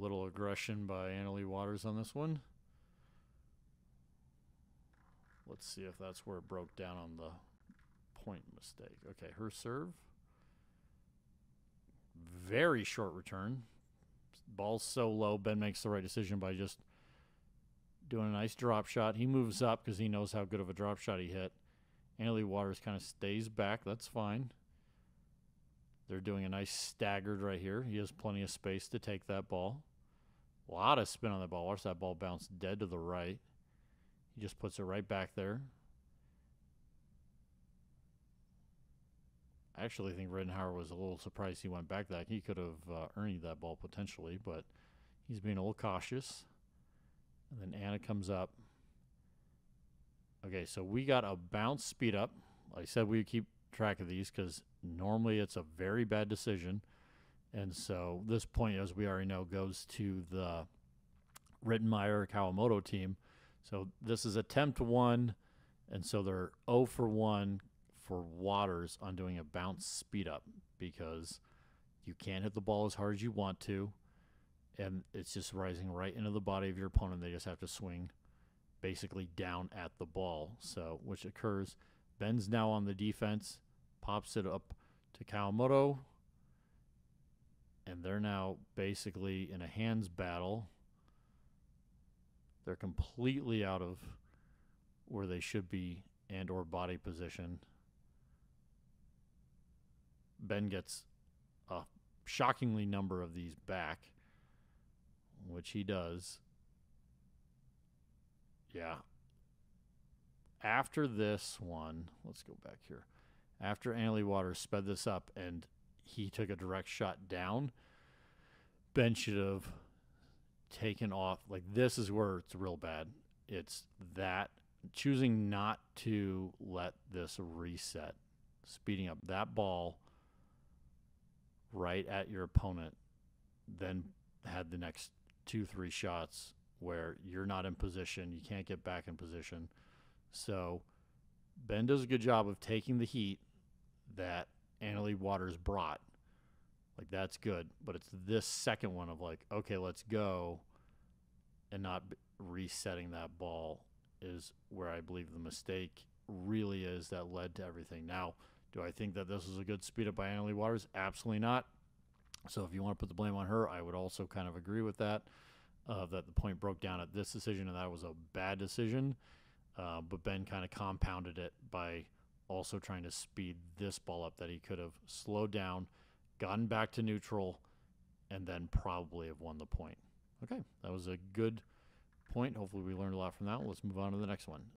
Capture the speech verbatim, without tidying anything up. little aggression by Anna Lee Waters on this one. Let's see if that's where it broke down on the point mistake. Okay, her serve. Very short return. Ball's so low, Ben makes the right decision by just doing a nice drop shot. He moves up because he knows how good of a drop shot he hit. Anna Lee Waters kind of stays back. That's fine. They're doing a nice staggered right here. He has plenty of space to take that ball. A lot of spin on that ball. Watch that ball bounce dead to the right. He just puts it right back there. I actually think Rettenmaier was a little surprised he went back that. He could have uh, earned that ball potentially, but he's being a little cautious. And then Anna comes up. Okay, so we got a bounce speed up. Like I said, we keep track of these because normally it's a very bad decision. And so this point, as we already know, goes to the Rettenmaier Kawamoto team. So this is attempt one, and so they're zero for one for Waters on doing a bounce speed up because you can't hit the ball as hard as you want to, and it's just rising right into the body of your opponent. They just have to swing basically down at the ball, so which occurs. Ben's now on the defense, pops it up to Kawamoto, and they're now basically in a hands battle. They're completely out of where they should be and or body position. Ben gets a shockingly number of these back, which he does. Yeah. After this one, let's go back here. After Anna Lee Waters sped this up and he took a direct shot down, Ben should have taken off. Like, this is where it's real bad. It's that choosing not to let this reset, speeding up that ball right at your opponent, then had the next two, three shots where you're not in position, you can't get back in position. So Ben does a good job of taking the heat that Anna Lee Waters brought. Like, that's good, but it's this second one of like, okay, let's go, and not resetting that ball is where I believe the mistake really is that led to everything. Now, do I think that this was a good speed up by Anna Lee Waters? Absolutely not. So if you want to put the blame on her, I would also kind of agree with that, uh, that the point broke down at this decision and that was a bad decision. Uh, but Ben kind of compounded it by also trying to speed this ball up that he could have slowed down, gotten back to neutral, and then probably have won the point. Okay, that was a good point. Hopefully we learned a lot from that. Let's move on to the next one.